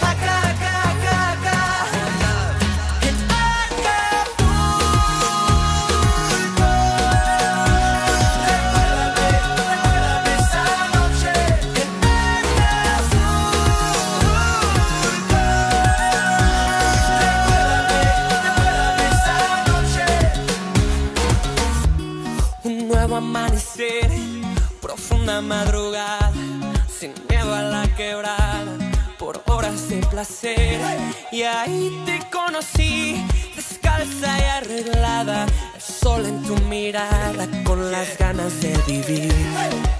Acá, acá, acá, acá, en Acapulco. Recuérdame esa noche en Acapulco. Recuérdame esa noche. Un nuevo amanecer, profunda madrugada, sin miedo a la quebrada, por horas de placer. Y ahí te conocí, descalza y arreglada, el sol en tu mirada, con las ganas de vivir.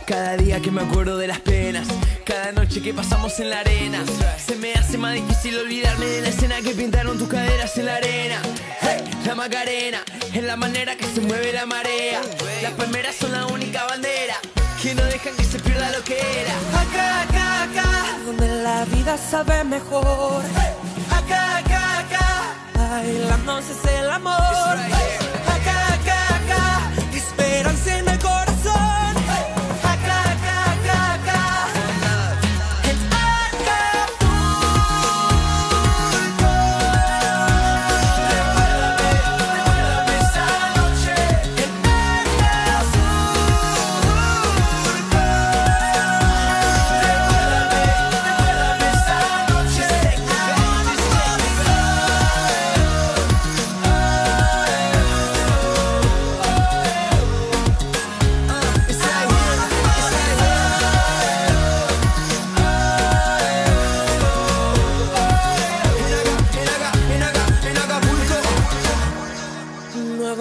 Cada día que me acuerdo de las penas, cada noche que pasamos en la arena, se me hace más difícil olvidarme de la escena que pintaron tus caderas en la arena. Hey, la Macarena es la manera que se mueve la marea, las palmeras son la única bandera que no dejan que se pierda lo que era. Acá, acá, acá, donde la vida sabe mejor. Acá, acá, acá, bailándonos es el amor. Acá, acá, acá, esperanza en el corazón. Acá, acá, acá, acá, en Acapulco. Recuérdame esa noche en Acapulco.